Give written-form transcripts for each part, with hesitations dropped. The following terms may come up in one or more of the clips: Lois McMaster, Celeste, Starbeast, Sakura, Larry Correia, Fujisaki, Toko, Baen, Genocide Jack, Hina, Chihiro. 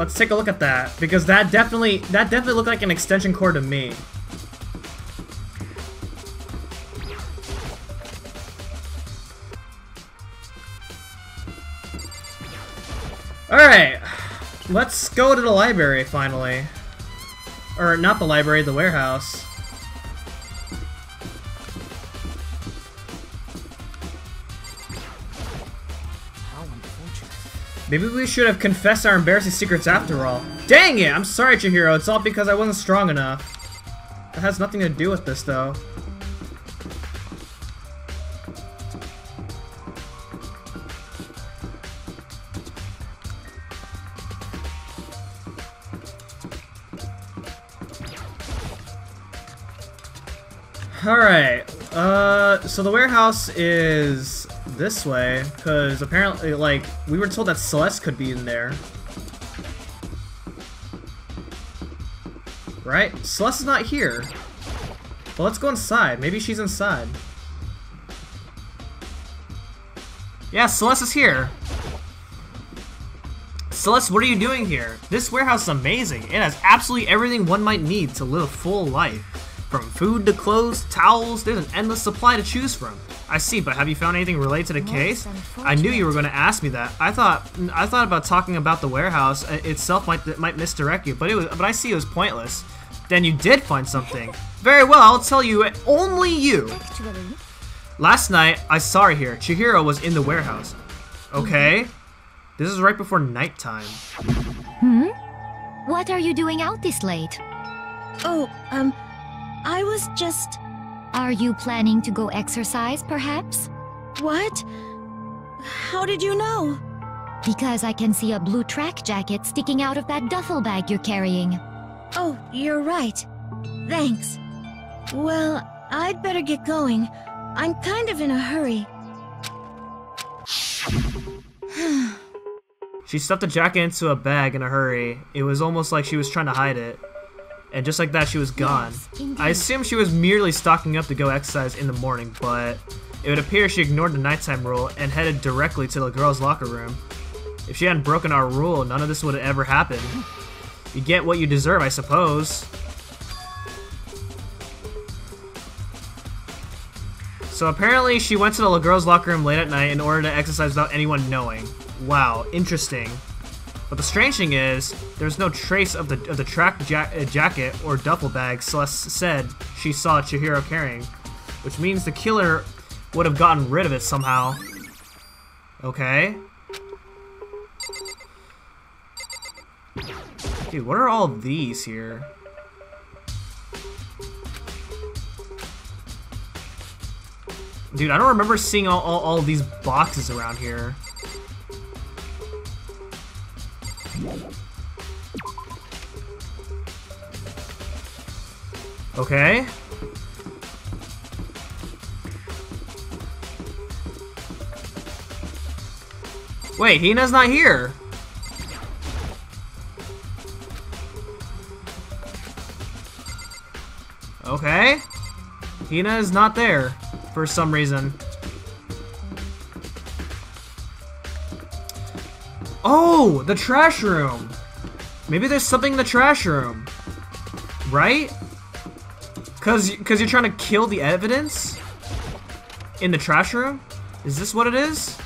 Let's take a look at that, because that definitely looked like an extension cord to me. Alright, let's go to the library finally. Or not the library, the warehouse. Maybe we should have confessed our embarrassing secrets after all. Dang it! I'm sorry, Chihiro. It's all because I wasn't strong enough. That has nothing to do with this, though. Alright, so the warehouse is this way, because apparently, like, we were told that Celeste could be in there. Right? Celeste is not here. Well, let's go inside. Maybe she's inside. Yeah, Celeste is here. Celeste, what are you doing here? This warehouse is amazing. It has absolutely everything one might need to live a full life. From food to clothes, towels, there's an endless supply to choose from. I see, but have you found anything related to the case? I knew you were going to ask me that. I thought about talking about the warehouse itself might misdirect you, but I see it was pointless. Then you did find something. Very well, I'll tell you, only you. Last night, I saw her here. Chihiro was in the warehouse. Okay. This is right before nighttime. What are you doing out this late? Oh, I was just... Are you planning to go exercise, perhaps? What? How did you know? Because I can see a blue track jacket sticking out of that duffel bag you're carrying. Oh, you're right. Thanks. Well, I'd better get going. I'm kind of in a hurry. She stuffed the jacket into a bag in a hurry. It was almost like she was trying to hide it. And just like that, she was gone. Yes, I assume she was merely stocking up to go exercise in the morning, but it would appear she ignored the nighttime rule and headed directly to the girls' locker room. If she hadn't broken our rule, none of this would have ever happened. You get what you deserve, I suppose. So apparently she went to the girls' locker room late at night in order to exercise without anyone knowing. Wow, interesting. But the strange thing is, there's no trace of the track jacket or duffel bag Celeste said she saw Chihiro carrying, which means the killer would have gotten rid of it somehow. Okay. Dude, what are all these here? Dude, I don't remember seeing all these boxes around here. Okay. Wait, Hina's not here. Okay. Hina is not there for some reason. Oh, the trash room. Maybe there's something in the trash room. Right? Cause you're trying to kill the evidence? In the trash room? Is this what it is?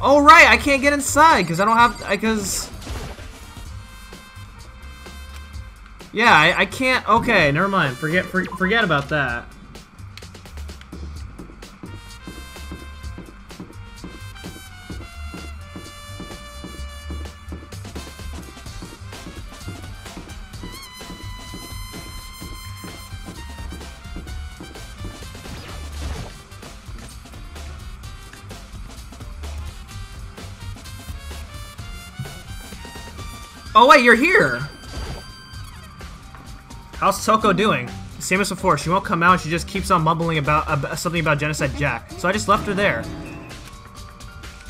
Oh right, I can't get inside cause I don't have, yeah, I can't, okay, never mind. Forget about that. Oh wait, you're here! How's Toko doing? Same as before, she won't come out, she just keeps on mumbling about something about Genocide Jack. So I just left her there.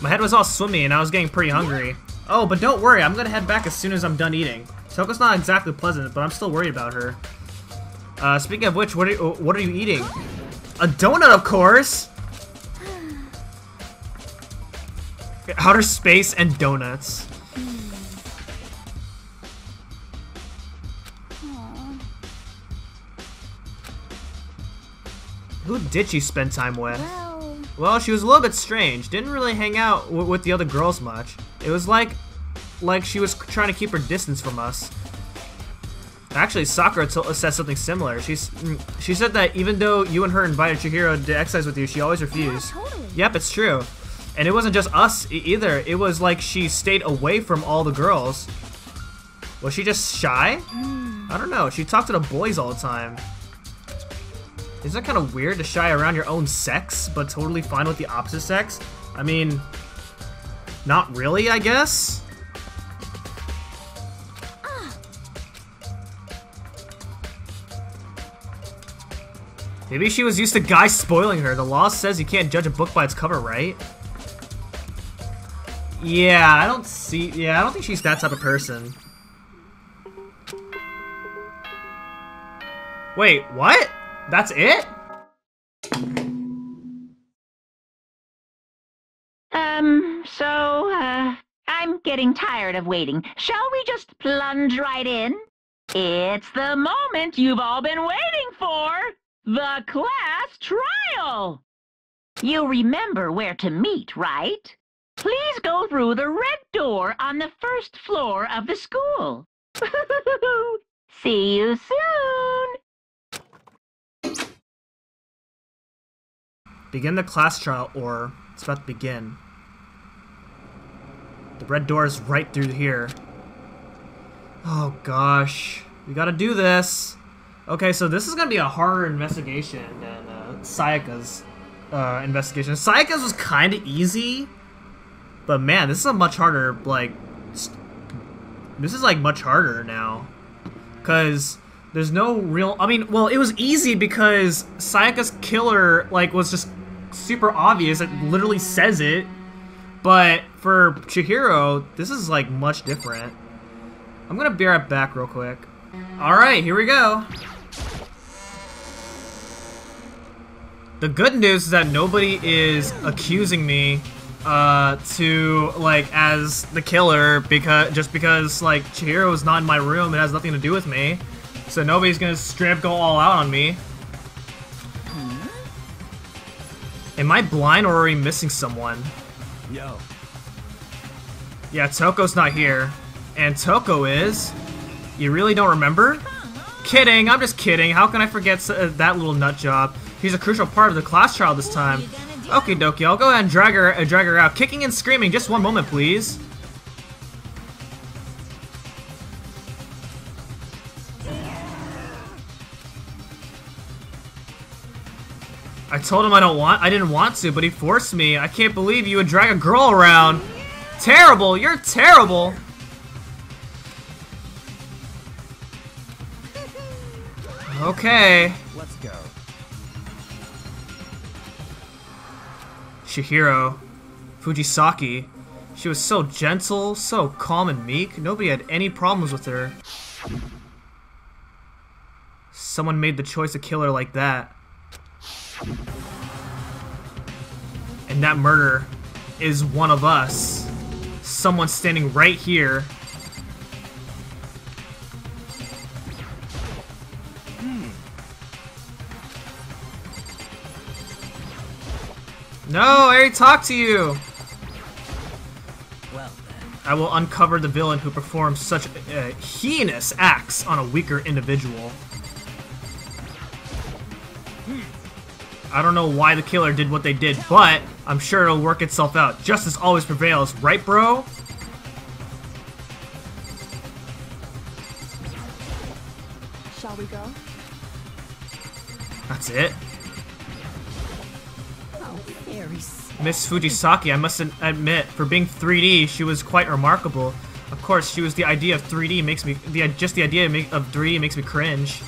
My head was all swimmy and I was getting pretty hungry. Oh, but don't worry, I'm gonna head back as soon as I'm done eating. Toko's not exactly pleasant, but I'm still worried about her. Speaking of which, what are you eating? A donut, of course! Outer space and donuts. Who did she spend time with? Well, she was a little bit strange. Didn't really hang out with the other girls much. It was like she was trying to keep her distance from us. Actually, Sakura said something similar. She said that even though you and her invited Chihiro to exercise with you, she always refused. Yeah, totally. Yep, it's true. And it wasn't just us either. It was like she stayed away from all the girls. Was she just shy? I don't know. She talked to the boys all the time. Isn't it kind of weird to shy around your own sex, but totally fine with the opposite sex? I mean, not really, I guess? Maybe she was used to guys spoiling her. The law says you can't judge a book by its cover, right? Yeah, I don't think she's that type of person. Wait, what? That's it? So, I'm getting tired of waiting. Shall we just plunge right in? It's the moment you've all been waiting for! The class trial! You remember where to meet, right? Please go through the red door on the first floor of the school. See you soon! Begin the class trial, or it's about to begin. The red door is right through here. Oh gosh, we gotta do this. Okay, so this is gonna be a harder investigation than Sayaka's investigation. Sayaka's was kind of easy, but man, this is a much harder. Like, this is like much harder now, cause. There's no real... I mean, well, it was easy because Sayaka's killer, like, was just super obvious. It literally says it. But for Chihiro, this is, like, much different. I'm gonna be right back real quick. Alright, here we go. The good news is that nobody is accusing me as the killer because, like, Chihiro is not in my room. It has nothing to do with me. So nobody's gonna go all out on me. Am I blind or are we missing someone? Yo. Yeah, Toko's not here. And Toko is? You really don't remember? Kidding, I'm just kidding. How can I forget that little nut job? He's a crucial part of the class trial this time. Okie dokie, I'll go ahead and drag her out. Kicking and screaming, just one moment please. I told him I didn't want to, but he forced me. I can't believe you would drag a girl around. Terrible, you're terrible. Okay. Let's go. Chihiro, Fujisaki. She was so gentle, so calm and meek. Nobody had any problems with her. Someone made the choice to kill her like that. And that murder is one of us. Someone standing right here. No, I already talked to you. Well, I will uncover the villain who performs such heinous acts on a weaker individual. I don't know why the killer did what they did, but I'm sure it'll work itself out. Justice always prevails, right, bro? Shall we go? That's it. Oh, very sad. Miss Fujisaki, I must admit, for being 3D, she was quite remarkable. Of course, she was the idea of 3D makes me just the idea of 3D makes me cringe.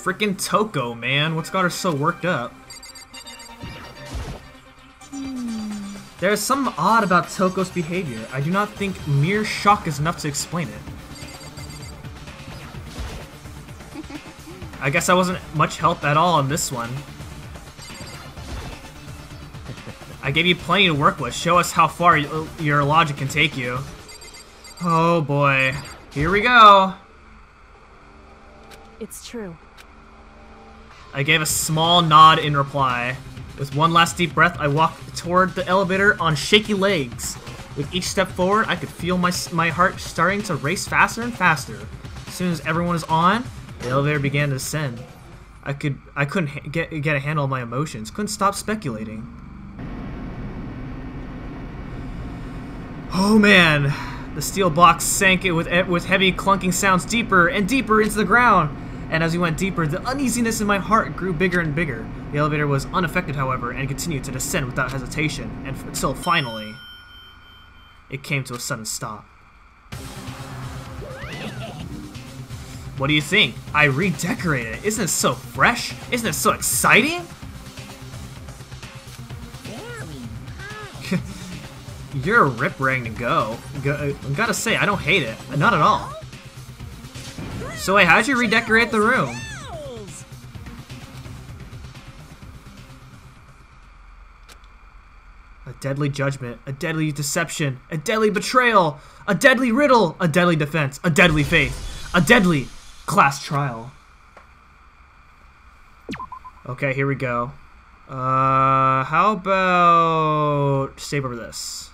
Frickin' Toko, man. What's got her so worked up? There's something odd about Toko's behavior. I do not think mere shock is enough to explain it. I guess I wasn't much help at all on this one. I gave you plenty to work with. Show us how far your logic can take you. Oh boy. Here we go. It's true. I gave a small nod in reply. With one last deep breath, I walked toward the elevator on shaky legs. With each step forward, I could feel my heart starting to race faster and faster. As soon as everyone was on, the elevator began to descend. I couldn't get a handle on my emotions. Couldn't stop speculating. Oh man, the steel box sank it with heavy clunking sounds deeper and deeper into the ground. And as we went deeper, the uneasiness in my heart grew bigger and bigger. The elevator was unaffected, however, and continued to descend without hesitation, and until finally, it came to a sudden stop. What do you think? I redecorated it. Isn't it so fresh? Isn't it so exciting? You're a rip-rang to go. Gotta say, I don't hate it. Not at all. So wait, how'd you redecorate the room? A deadly judgment, a deadly deception, a deadly betrayal, a deadly riddle, a deadly defense, a deadly faith, a deadly class trial. Okay, here we go. How about save over this?